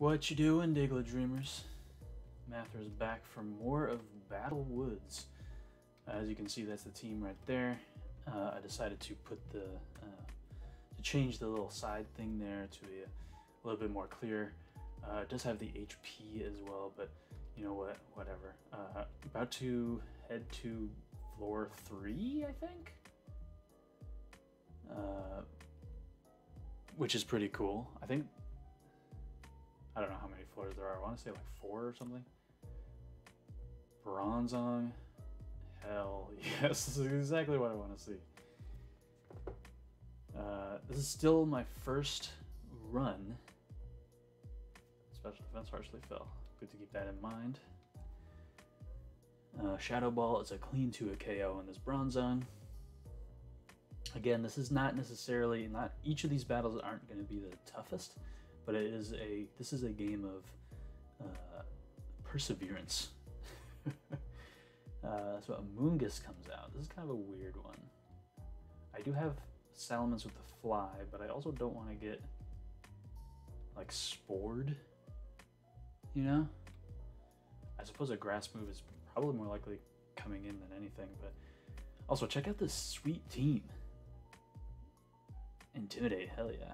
What you doing, Diggle Dreamers? Mather's back for more of Battle Woods. As you can see, that's the team right there. I decided to put the to change the little side thing there to a little bit more clear. It does have the HP as well, but you know what, whatever. About to head to floor 3, I think, which is pretty cool. I think, I don't know how many floors there are. I want to say like 4 or something. Bronzong. Hell yes, this is exactly what I want to see. This is still my first run. Special defense harshly fell. Good to keep that in mind. Shadow Ball is a clean to a KO in this Bronzong. Again, this is not necessarily, not each of these battles aren't going to be the toughest, but it is a, this is a game of perseverance. So a Moongus comes out. This is kind of a weird one. I do have Salamence with the fly, but I also don't want to get like spored, you know? I suppose a grass move is probably more likely coming in than anything, but also check out this sweet team. Intimidate, hell yeah.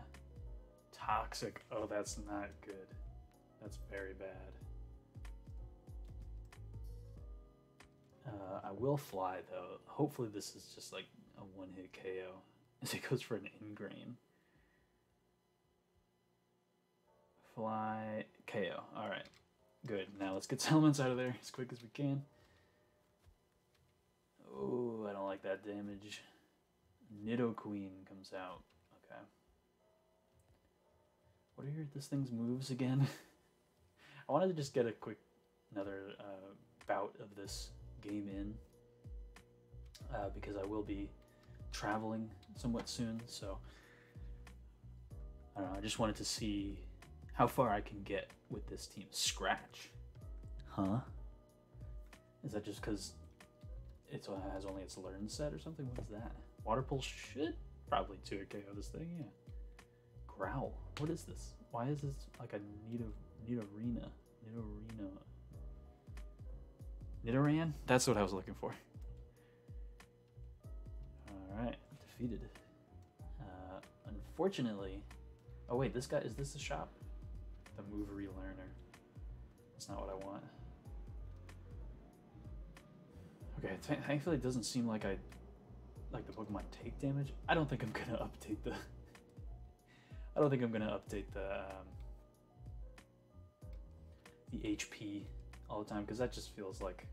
Toxic, oh that's not good. That's very bad. I will fly though. Hopefully this is just like a one-hit KO as it goes for an ingrain. Fly, KO, all right, good. Now let's get Salamence out of there as quick as we can. Oh, I don't like that damage. Nidoqueen comes out, okay. What are this thing's moves again? I wanted to just get a quick, another bout of this game in because I will be traveling somewhat soon, so I don't know, I just wanted to see how far I can get with this team. Scratch, huh? Is that just because it has only its learn set or something? What is that? Water Pulse should probably 2 KO this thing, yeah. Growl, what is this? Why is this like a Nidoran? That's what I was looking for. All right, defeated. Unfortunately, oh wait, this guy, is this the shop? The move relearner. That's not what I want. Okay, thankfully it doesn't seem like I, like the Pokemon take damage. I don't think I'm gonna update the, the HP all the time, because that just feels like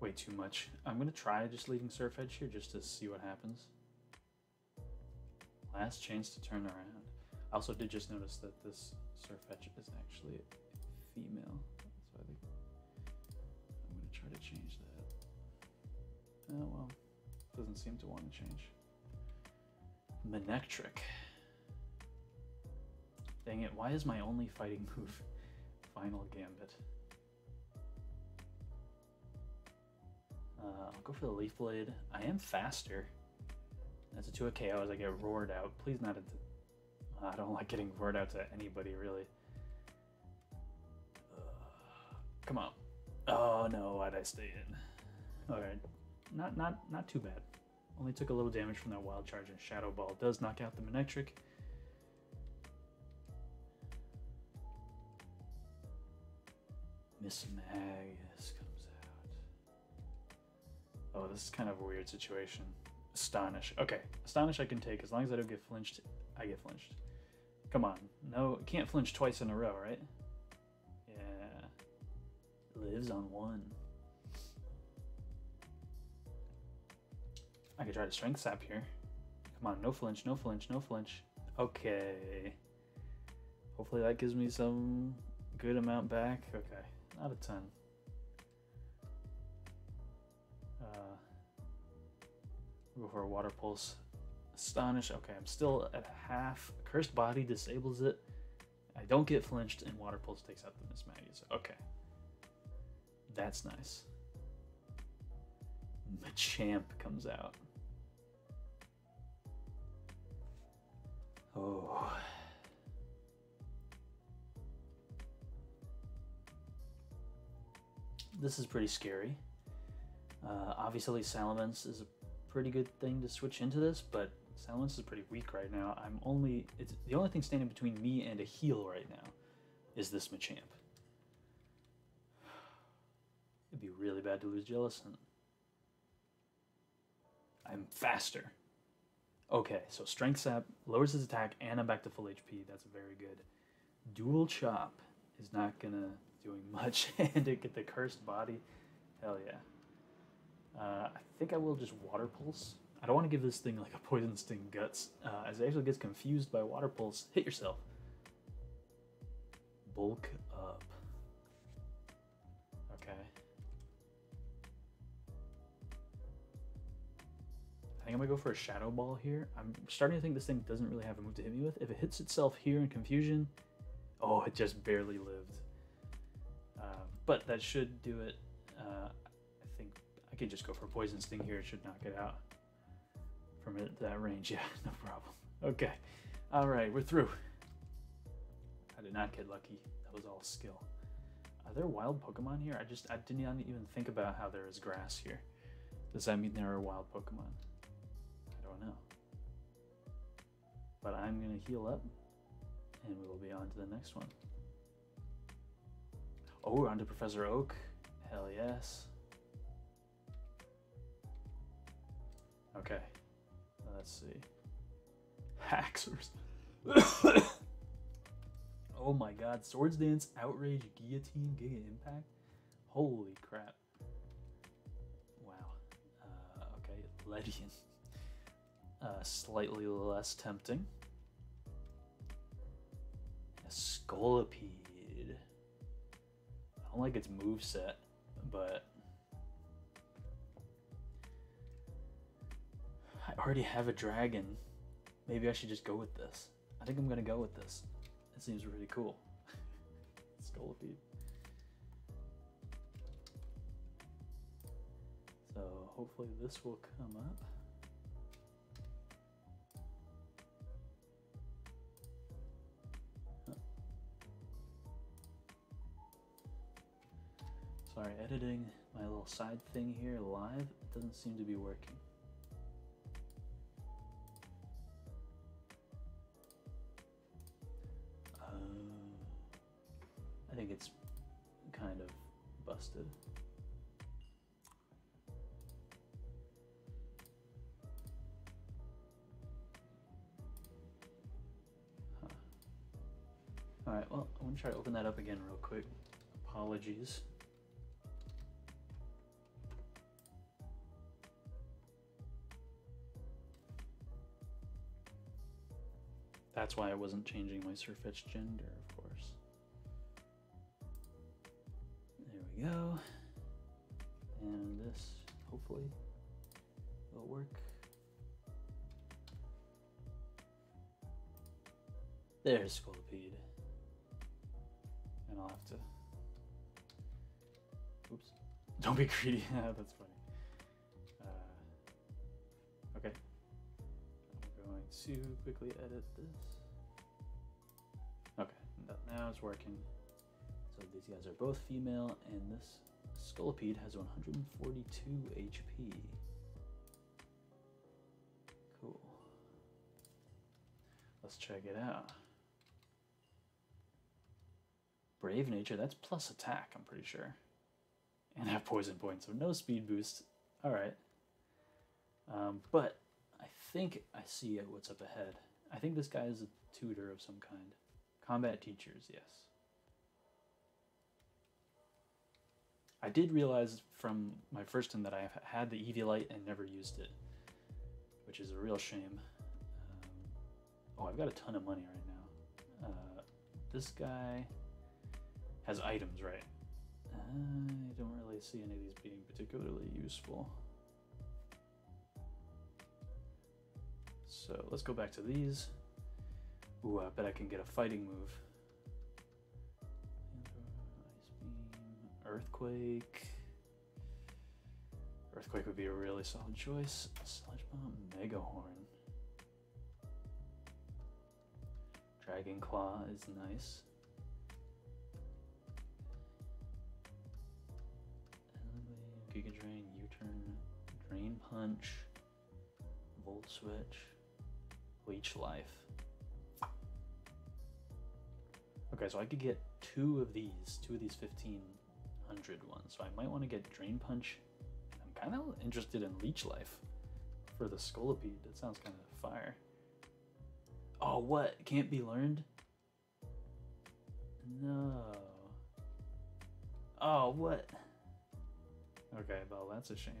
way too much. I'm gonna try just leaving Sirfetch'd here just to see what happens. Last chance to turn around. I also did just notice that this Sirfetch'd is actually female, so I think I'm gonna try to change that. Oh well, doesn't seem to want to change. Manectric. Dang it, why is my only fighting move Final Gambit? I'll go for the Leaf Blade. I am faster. That's a 2 KO as I get roared out. Please not into... I don't like getting roared out to anybody, really. Come on. Oh no, why'd I stay in? Alright, not too bad. Only took a little damage from that Wild Charge, and Shadow Ball does knock out the Manectric. Miss Magus comes out. Oh, this is kind of a weird situation. Astonish. Okay, Astonish I can take as long as I don't get flinched. I get flinched. Come on. No, can't flinch twice in a row, right? Yeah. Lives on 1. I could try to Strength Sap here. Come on, no flinch, no flinch, no flinch. Okay. Hopefully that gives me some good amount back. Okay, not a ton. Go for a Water Pulse. Astonish. Okay, I'm still at half. Cursed Body disables it. I don't get flinched, and Water Pulse takes out the Miss Magus. Okay. That's nice. Machamp comes out. Oh. this is pretty scary. Obviously Salamence is a pretty good thing to switch into this, but Salamence is pretty weak right now. It's the only thing standing between me and a heal right now is this Machamp. It'd be really bad to lose Jellicent. I'm faster. Okay, so Strength Sap lowers his attack and I'm back to full HP. That's very good. Dual Chop is not gonna doing much and to get the cursed body. Hell yeah. I think I will just Water Pulse. I don't want to give this thing like a Poison Sting Guts, as it actually gets confused by Water Pulse. Hit yourself. Bulk up. Okay. I think I'm gonna go for a Shadow Ball here. I'm starting to think this thing doesn't really have a move to hit me with. If it hits itself here in confusion, oh, it just barely lived. But that should do it. I think I can just go for a Poison Sting here. It should knock it out from that range. Yeah, no problem. Okay. All right, we're through. I did not get lucky. That was all skill. Are there wild Pokemon here? I didn't even think about how there is grass here. Does that mean there are wild Pokemon? I don't know. But I'm going to heal up and we will be on to the next one. Oh, we're on to Professor Oak. Hell yes. Okay, let's see. Haxorus. Oh my god, Swords Dance, Outrage, Guillotine, Giga Impact. Holy crap. Wow. Okay, Legion. Slightly less tempting. A Scolipede. I don't like its moveset, but I already have a dragon. Maybe I should just go with this. I think I'm gonna go with this. It seems really cool. Scolipede. So hopefully this will come up. Huh. Sorry, editing my little side thing here live, it doesn't seem to be working. I think it's kind of busted. Huh. All right, well, I'm gonna try to open that up again real quick. Apologies. That's why I wasn't changing my Sirfetch'd gender, of course. There we go. And this, hopefully, will work. There's Scolipede. And I'll have to... Oops. Don't be greedy. That's funny. Okay. Going to quickly edit this. Okay, now it's working. So these guys are both female, and this Scolipede has 142 HP. Cool. Let's check it out. Brave Nature, that's plus attack, I'm pretty sure. And I have poison points, so no speed boost. All right. But I think I see what's up ahead. I think this guy is a tutor of some kind. Combat teachers, yes. I did realize from my first time that I had the Eviolite and never used it, which is a real shame. Oh, I've got a ton of money right now. This guy has items, right? I don't really see any of these being particularly useful. So let's go back to these. Ooh, I bet I can get a fighting move. Ice Beam, Earthquake. Earthquake would be a really solid choice. Sludge Bomb, Mega Horn. Dragon Claw is nice. Giga Drain, U-Turn, Drain Punch, Volt Switch, Leech Life. Okay, so I could get two of these 1500 ones. So I might want to get Drain Punch. I'm kind of interested in Leech Life for the Scolipede. That sounds kind of fire. Oh, what? Can't be learned? No. Oh, what? Okay, well, that's a shame.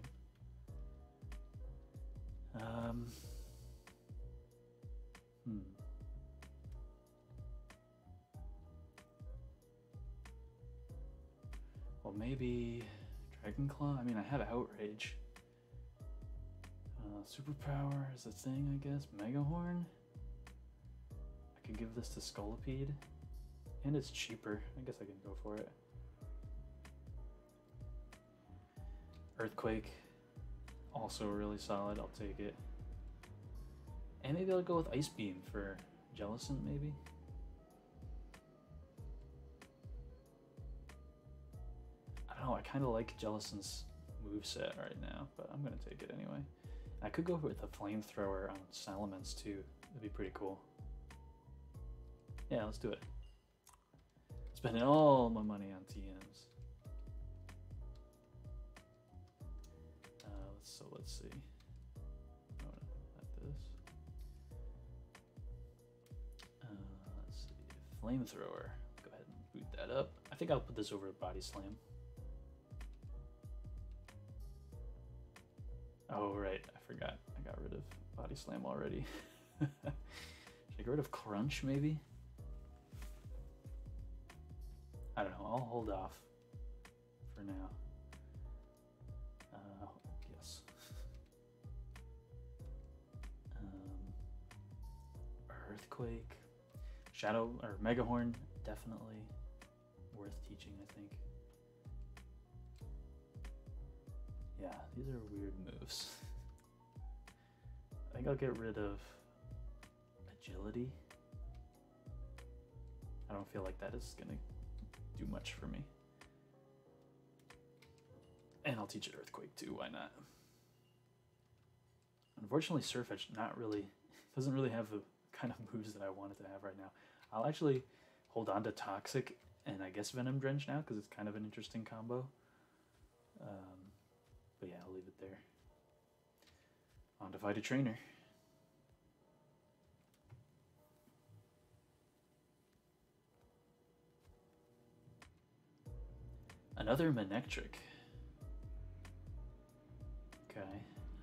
Well, maybe Dragon Claw? I mean, I have Outrage. Superpower is a thing, I guess. Mega Horn? I could give this to Scolipede. And it's cheaper. I guess I can go for it. Earthquake, also really solid, I'll take it. And maybe I'll go with Ice Beam for Jellicent, maybe? I don't know, I kind of like Jellicent's moveset right now, but I'm going to take it anyway. I could go with a Flamethrower on Salamence too, that'd be pretty cool. Yeah, let's do it. Spending all my money on TMs. So let's see. Oh, no, not this. Let's see. Flamethrower. Go ahead and boot that up. I think I'll put this over a Body Slam. Oh, right. I forgot. I got rid of Body Slam already. Should I get rid of Crunch, maybe? I don't know. I'll hold off for now. Yes. Earthquake, Shadow or Mega Horn, definitely worth teaching, I think. Yeah, these are weird moves. I think I'll get rid of Agility. I don't feel like that is gonna do much for me. And I'll teach it Earthquake too, why not? Unfortunately, Sirfetch'd doesn't really have the kind of moves that I want it to have right now. I'll actually hold on to Toxic and I guess Venom Drench now because it's kind of an interesting combo. But yeah, I'll leave it there. On to fight a trainer. Another Manectric. Okay,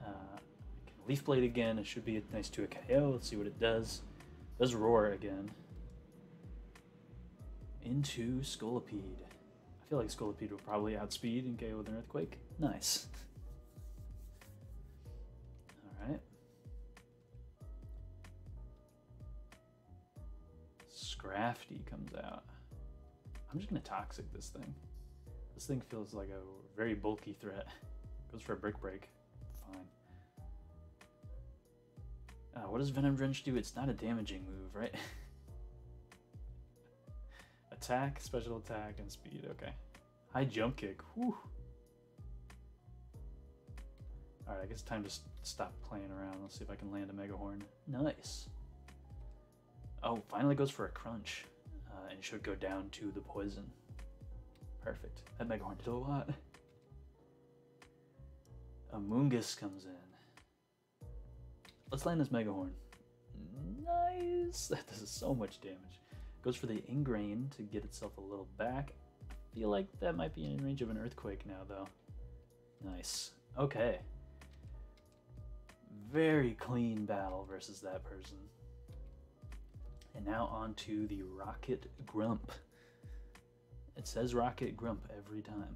I can Leaf Blade again. It should be a nice 2-KO. Let's see what it does. It does Roar again. Into Scolipede. I feel like Scolipede will probably outspeed and KO with an Earthquake. Nice. Alright. Scrafty comes out. I'm just going to Toxic this thing. This thing feels like a very bulky threat. Goes for a Brick Break. Fine. What does Venom Drench do? It's not a damaging move, right? Attack, special attack, and speed. Okay. High jump kick. Whew. Alright, I guess it's time to stop playing around. Let's see if I can land a Mega Horn. Nice. Oh, finally goes for a Crunch. And should go down to the Poison. Perfect. That Mega Horn did a lot. Amoongus comes in. Let's land this Mega Horn. Nice! That does so much damage. Goes for the Ingrain to get itself a little back. I feel like that might be in range of an Earthquake now, though. Nice. Okay. Very clean battle versus that person. And now on to the Rocket Grump. It says Rocket Grump every time.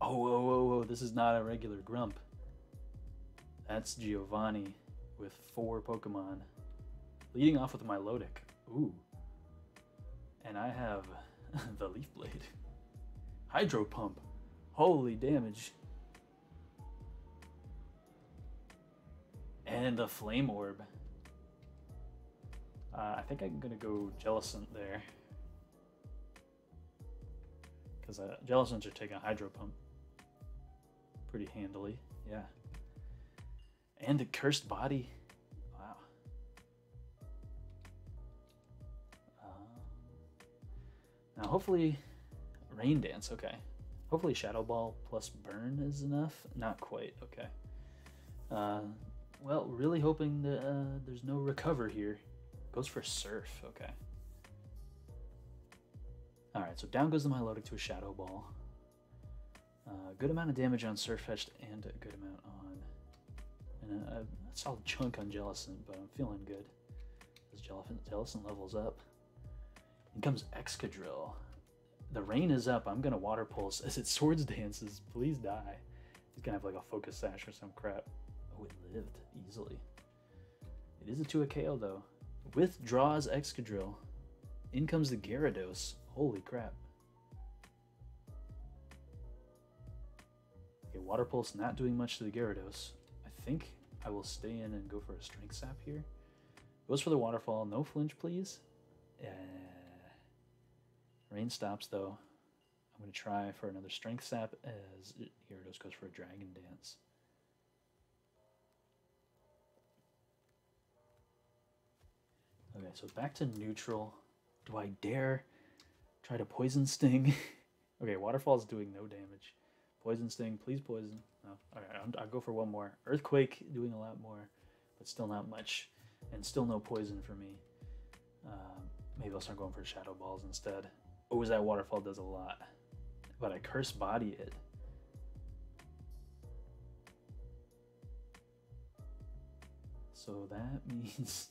Oh, this is not a regular Grump. That's Giovanni with 4 Pokemon. Leading off with my Milotic. Ooh. And I have the Leaf Blade. Hydro Pump. Holy damage. And a Flame Orb. I think I'm going to go Jellicent there. Because Jellicents are taking a Hydro Pump. pretty handily. Yeah. And a cursed body. Wow. Now hopefully Rain Dance, okay. Hopefully Shadow Ball plus Burn is enough. Not quite, okay. Well, really hoping that there's no Recover here. Goes for Surf, okay. Alright, so down goes the Milotic to a Shadow Ball. Good amount of damage on Sirfetch'd and a good amount on... And a solid chunk on Jellicent, but I'm feeling good. As Jellicent levels up. In comes Excadrill. The rain is up. I'm going to Water Pulse as it Swords Dances. Please die. He's going to have like a Focus Sash or some crap. Oh, it lived easily. It is a 2-a KO though. Withdraws Excadrill. In comes the Gyarados. Holy crap. Okay, Water Pulse not doing much to the Gyarados. I think I will stay in and go for a Strength Sap here. Goes for the Waterfall. No flinch, please. Rain stops though. I'm going to try for another Strength Sap as Gyarados goes for a Dragon Dance. Okay, so back to neutral. Do I dare try to Poison Sting? Okay, Waterfall's doing no damage. Poison Sting, please poison. No. Alright, I'll go for one more. Earthquake doing a lot more, but still not much. And still no poison for me. Maybe I'll start going for Shadow Balls instead. Oh, that Waterfall does a lot. But I Curse Body it. So that means...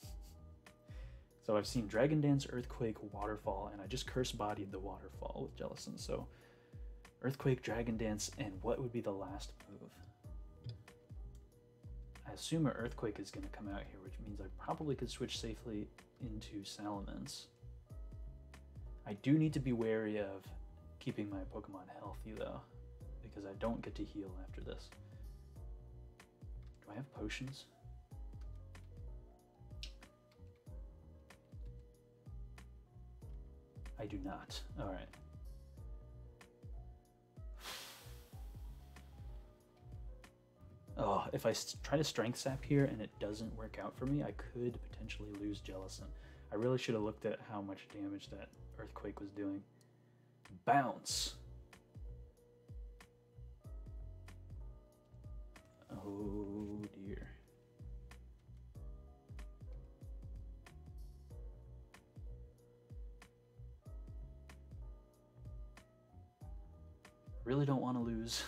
So I've seen Dragon Dance, Earthquake, Waterfall, and I just Curse Bodied the Waterfall with Jellicent. So Earthquake, Dragon Dance, and what would be the last move? I assume an Earthquake is going to come out here, which means I probably could switch safely into Salamence. I do need to be wary of keeping my Pokemon healthy though, because I don't get to heal after this. Do I have potions? I do not. All right. Oh, if I try to Strength Sap here and it doesn't work out for me, I could potentially lose Jellicent. I really should have looked at how much damage that Earthquake was doing. Bounce. Oh dear. Really don't want to lose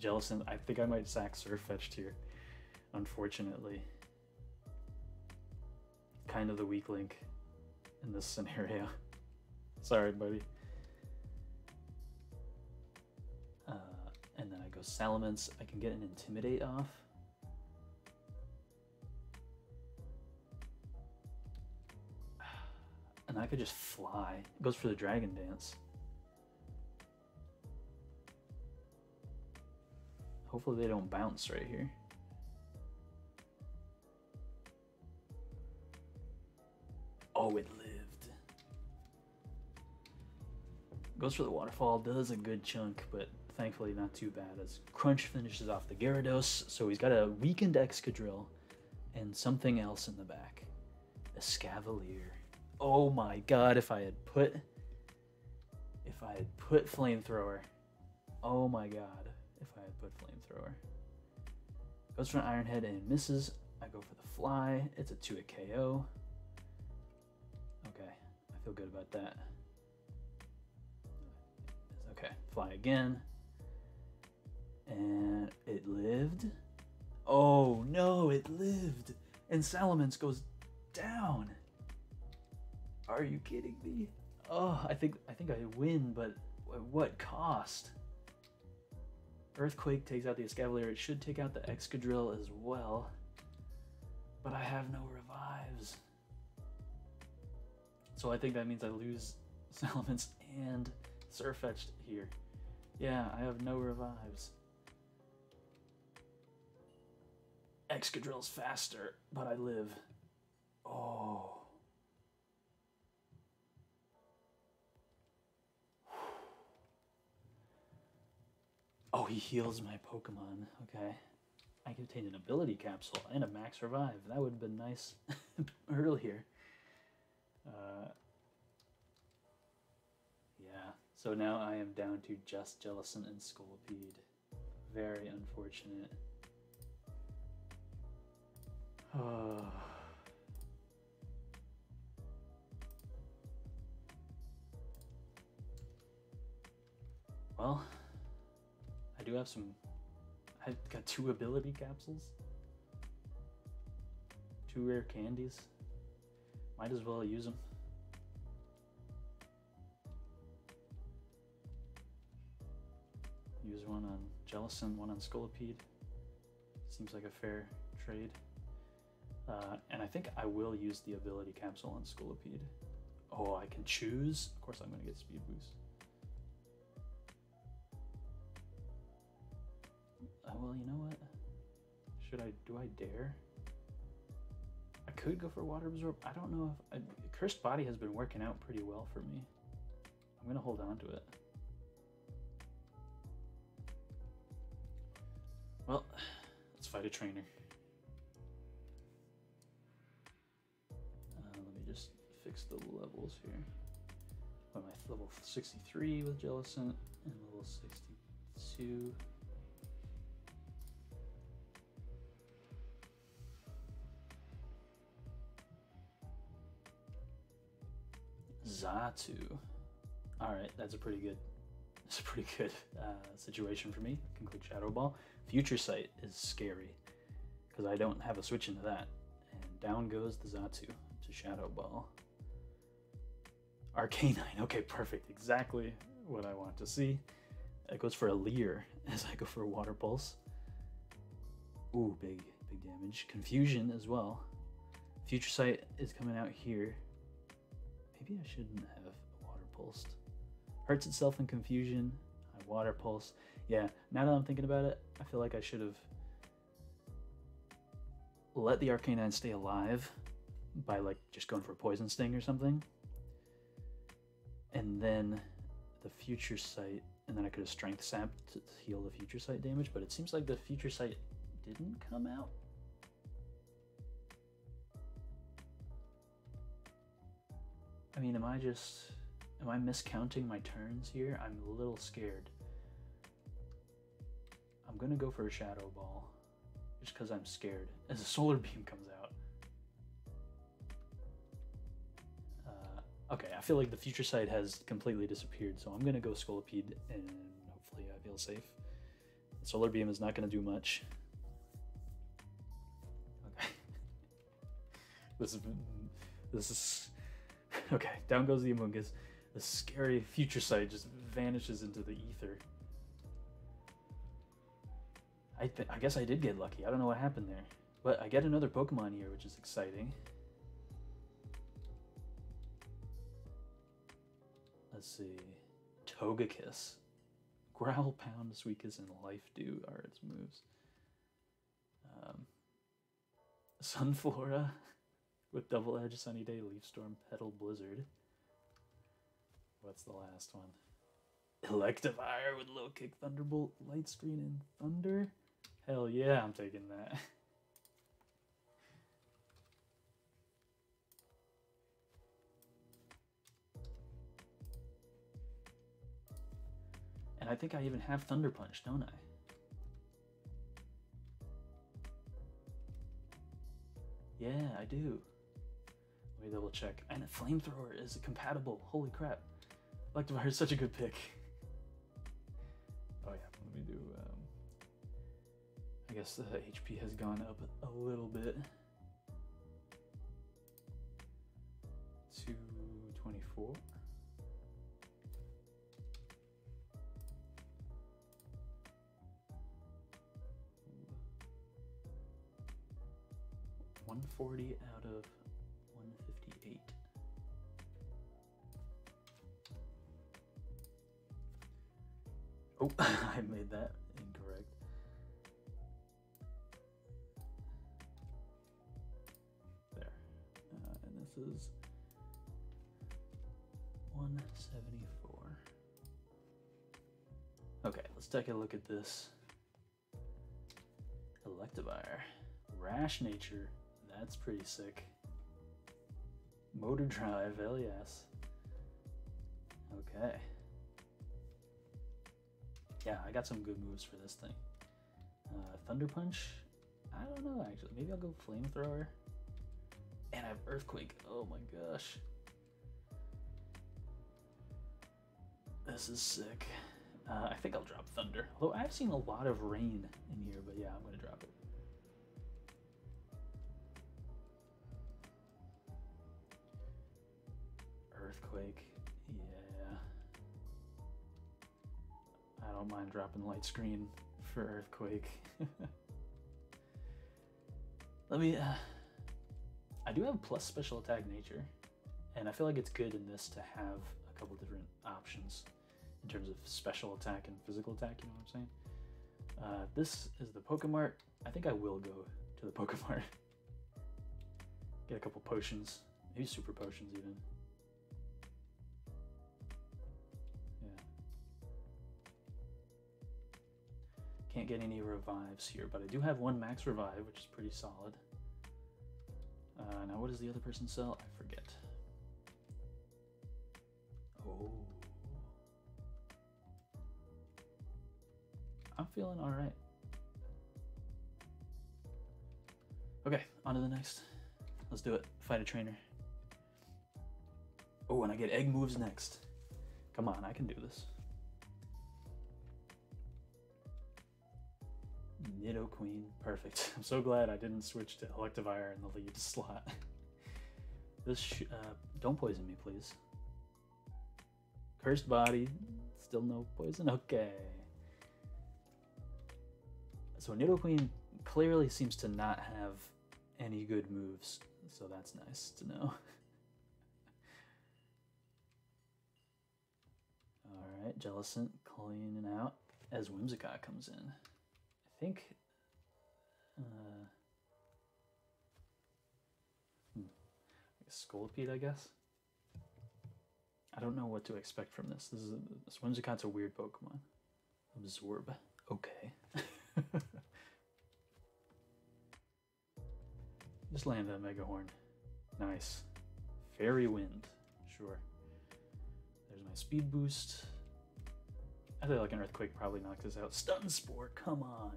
Jellicent. I think I might sack Sirfetch'd here, unfortunately. Kind of the weak link in this scenario. Sorry, buddy. And then I go Salamence. I can get an Intimidate off. And I could just fly. It goes for the Dragon Dance. Hopefully they don't bounce right here. Oh, it lived. Goes for the Waterfall, does a good chunk, but thankfully not too bad as Crunch finishes off the Gyarados. So he's got a weakened Excadrill and something else in the back. A Escavalier. Oh my god, if I had put Flamethrower. Oh my god. If I had put Flamethrower. Goes for an Iron Head and misses. I go for the Fly. It's a 2-hit KO. Okay, I feel good about that. Okay, Fly again. And it lived. Oh no, it lived. And Salamence goes down. Are you kidding me? Oh, I think I win, but at what cost? Earthquake takes out the Escavalier. It should take out the Excadrill as well. But I have no revives. So I think that means I lose Salamence and Sirfetch'd here. Yeah, I have no revives. Excadrill's faster, but I live. Oh. Oh, he heals my Pokemon. Okay. I contain an ability capsule and a max revive. That would have been nice earlier. Yeah. So now I am down to just Jellicent and Scolipede. Very unfortunate. Oh. Well, I do have some. I've got 2 ability capsules, 2 rare candies. Might as well use them. Use one on Jellicent, one on Scolipede. Seems like a fair trade. And I think I will use the ability capsule on Scolipede. Oh, I can choose. Of course, I'm going to get speed boost. Well, you know what? Should I? Do I dare? I could go for Water Absorb. I don't know if Cursed Body has been working out pretty well for me. I'm gonna hold on to it. Well, let's fight a trainer. Let me just fix the levels here. What am I? Level 63 with Jellicent and level 62. Zatu. All right, that's a pretty good situation for me. I can click Shadow Ball. Future Sight is scary because I don't have a switch into that. And down goes the Zatu to Shadow Ball. Arcanine. Okay, perfect. Exactly what I want to see. That goes for a Leer as I go for a Water Pulse. Ooh, big damage. Confusion as well. Future Sight is coming out here. Maybe I shouldn't have Water Pulsed. Hurts itself in Confusion. I Water Pulse. Yeah, now that I'm thinking about it, I feel like I should have let the Arcanine stay alive by like just going for a Poison Sting or something. And then the Future Sight, and then I could have Strength Sapped to heal the Future Sight damage, but it seems like the Future Sight didn't come out. I mean, am I miscounting my turns here? I'm a little scared. I'm gonna go for a Shadow Ball just because I'm scared as a Solar Beam comes out. Okay, I feel like the Future Sight has completely disappeared, so I'm gonna go Scolipede and hopefully I feel safe. The Solar Beam is not gonna do much. Okay. This is okay, down goes the Amoongus. The scary Future Sight just vanishes into the ether. I guess I did get lucky. I don't know what happened there. But I get another Pokemon here, which is exciting. Let's see. Togekiss. Growl, Pound, Suicune, and Life Dew are its moves. Sunflora. With Double Edge, Sunny Day, Leaf Storm, Petal, Blizzard. What's the last one? Electivire with Low Kick, Thunderbolt, Light Screen, and Thunder. Hell yeah, I'm taking that. And I think I even have Thunder Punch, don't I? Yeah, I do. Let me double check. And a Flamethrower is compatible. Holy crap. Electivire is such a good pick. Oh yeah, let me do... I guess the HP has gone up a little bit. 224. Ooh. 140 out of 158. Oh, I made that incorrect. There. And this is 174. Okay, let's take a look at this. Electivire. Rash Nature. That's pretty sick. Motor Drive, hell yes. Okay. Yeah, I got some good moves for this thing. Thunder Punch? I don't know, actually. Maybe I'll go Flamethrower. And I have Earthquake. Oh my gosh. This is sick. I think I'll drop Thunder. Although I've seen a lot of rain in here, but yeah, I'm going to drop it. Earthquake. Yeah. I don't mind dropping Light Screen for Earthquake. Let me... I do have plus special attack nature, and I feel like it's good in this to have a couple different options in terms of special attack and physical attack, you know what I'm saying? This is the Pokemart. I think I will go to the Pokemart. Get a couple potions, maybe super potions even. Yeah. Can't get any revives here, but I do have one max revive, which is pretty solid. Now what does the other person sell? I forget. Oh. I'm feeling all right. Okay, on to the next. Let's do it. Fight a trainer. Oh, and I get egg moves next. Come on, I can do this. Nidoqueen, perfect. I'm so glad I didn't switch to Electivire in the lead slot. Don't poison me, please. Cursed Body, still no poison, okay. So Nidoqueen clearly seems to not have any good moves, so that's nice to know. All right, Jellicent cleaning out as Whimsicott comes in. I think Scolipede, I guess. I don't know what to expect from this. This Whimsicott's a weird Pokemon. Absorb. Okay. Just land that Mega Horn. Nice. Fairy Wind. Sure. There's my speed boost. I feel like an Earthquake probably knocked this out. Stun Spore, come on.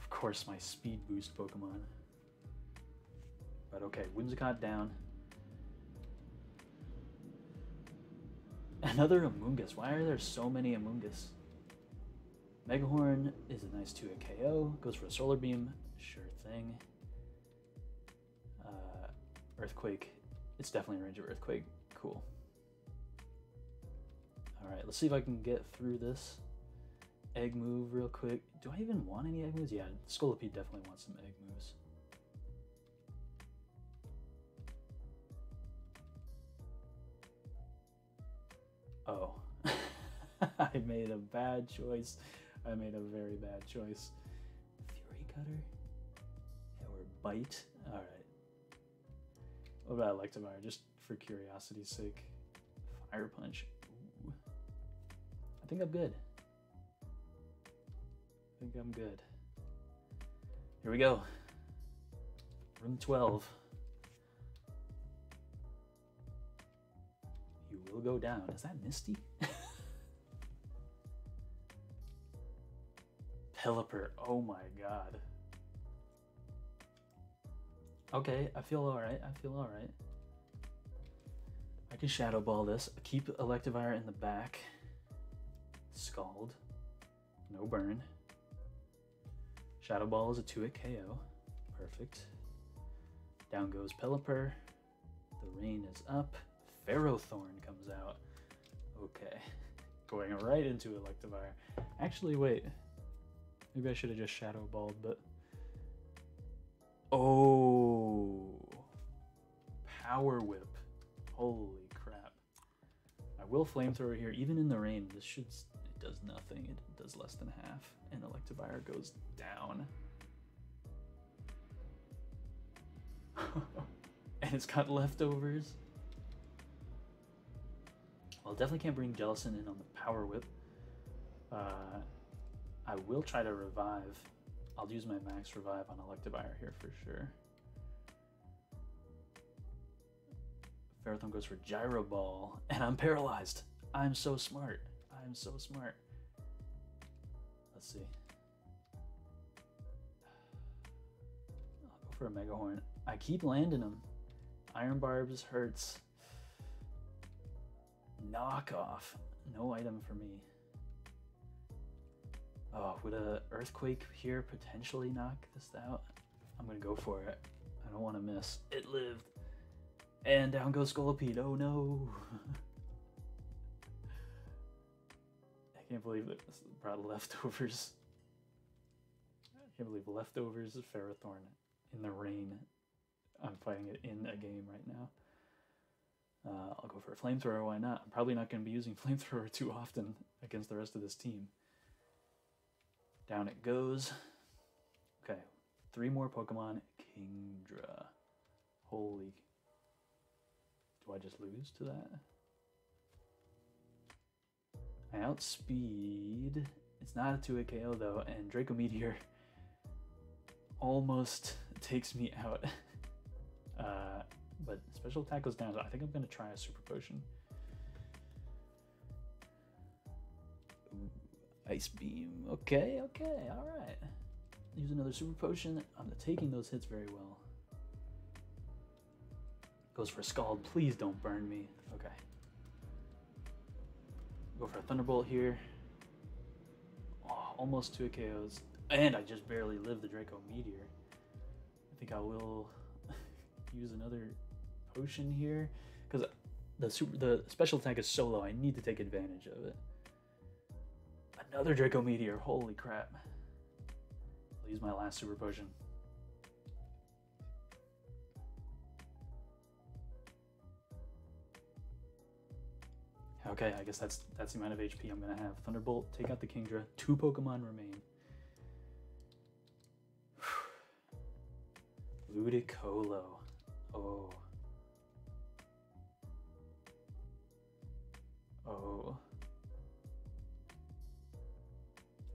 Of course, my speed boost Pokemon. But okay, Whimsicott down. Another Amoonguss. Why are there so many Amoonguss? Megahorn is a nice 2-hit KO. Goes for a Solar Beam. Sure thing. Earthquake. It's definitely in range of Earthquake. Cool. All right, let's see if I can get through this egg move real quick. Do I even want any egg moves? Yeah, Scolipede definitely wants some egg moves. Oh, I made a bad choice. I made a very bad choice. Fury Cutter or Bite. All right. What about Electivire? Just for curiosity's sake, Fire Punch. I think I'm good. I think I'm good. Here we go. Room 12. You will go down. Is that Misty? Pelipper. Oh my god. Okay, I feel alright. I feel alright. I can Shadow Ball this. Keep Electivire in the back. Scald, no burn. Shadow Ball is a 2-hit KO, perfect. Down goes Pelipper. The rain is up. Ferrothorn comes out. Okay, going right into Electivire. Actually, wait. Maybe I should have just Shadow Balled, but oh, Power Whip! Holy crap! I will Flamethrower here, even in the rain. This should. Does nothing, it does less than half, and Electivire goes down. And it's got leftovers. Well, definitely can't bring Jellicent in on the Power Whip. I will try to revive. I'll use my max revive on Electivire here for sure. Ferrothorn goes for Gyro Ball, and I'm paralyzed. I'm so smart. I'm so smart. Let's see. I'll go for a Mega Horn. I keep landing them. Iron Barbs hurts. Knock off. No item for me. Oh, would a Earthquake here potentially knock this out? I'm gonna go for it. I don't want to miss. It lived. And down goes Scolipede. Oh no! I can't believe that this brought leftovers. I can't believe leftovers of Ferrothorn in the rain. I'm fighting it in a game right now. I'll go for a Flamethrower. Why not? I'm probably not going to be using Flamethrower too often against the rest of this team. Down it goes. Okay, 3 more Pokemon. Kingdra. Holy. Do I just lose to that? I outspeed. It's not a 2-hit KO though, and Draco Meteor almost takes me out. But special attack goes down, so I think I'm gonna try a super potion. Ooh, ice beam. Okay, okay, all right. Use another super potion. I'm taking those hits very well. Goes for a Scald, please don't burn me. Okay. Go for a Thunderbolt here. Oh, almost 2 KOs. And I just barely lived the Draco Meteor. I think I will use another potion here. Because the special attack is so low, I need to take advantage of it. Another Draco Meteor, holy crap. I'll use my last super potion. Okay, I guess that's the amount of HP I'm gonna have. Thunderbolt, take out the Kingdra. 2 Pokemon remain. Ludicolo. Oh. Oh.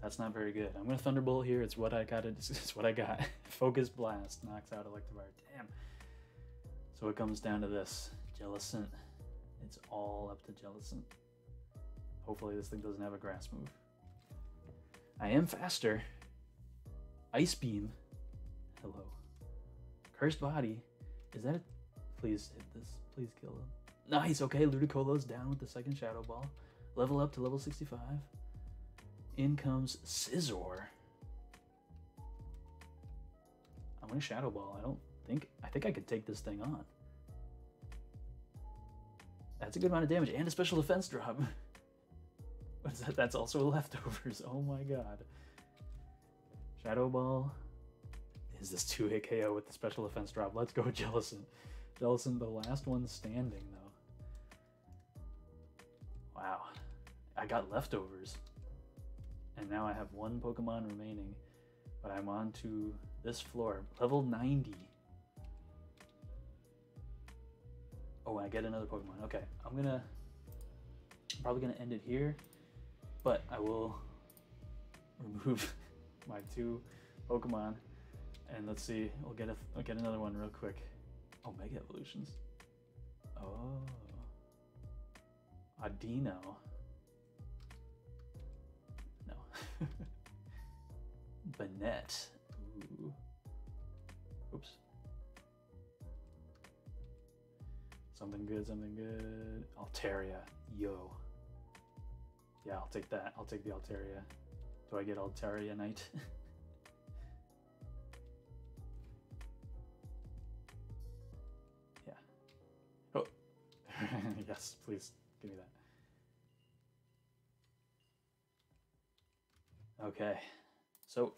That's not very good. I'm gonna Thunderbolt here. It's what I got. It's what I got. Focus Blast knocks out Electivire. Damn. So it comes down to this. Jellicent. It's all up to Jellicent. Hopefully this thing doesn't have a grass move. I am faster. Ice Beam. Hello. Cursed Body. Is that a... Please hit this. Please kill him. Nice. Okay, Ludicolo's down with the second Shadow Ball. Level up to level 65. In comes Scizor. I'm going to Shadow Ball. I think I could take this thing on. That's a good amount of damage and a special defense drop. What is that? That's also leftovers. Oh my god. Shadow Ball. Is this 2-hit KO with the special defense drop? Let's go, Jellicent. Jellicent, the last one standing, though. Wow. I got leftovers. And now I have 1 Pokemon remaining. But I'm on to this floor. Level 90. Oh, I get another Pokemon. Okay, I'm probably gonna end it here, but I will remove my 2 Pokemon, and let's see. I'll get another one real quick. Oh, Mega Evolutions. Oh, Audino. No, Banette. Ooh. Oops. Something good, something good. Altaria, yo. Yeah, I'll take that. I'll take the Altaria. Do I get Altaria Knight? Yeah. Oh, yes, please give me that. Okay, so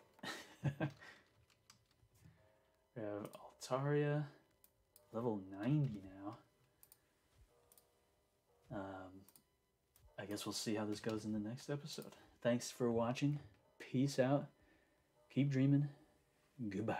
we have Altaria, level 90 now. I guess we'll see how this goes in the next episode. Thanks for watching. Peace out. Keep dreaming. Goodbye.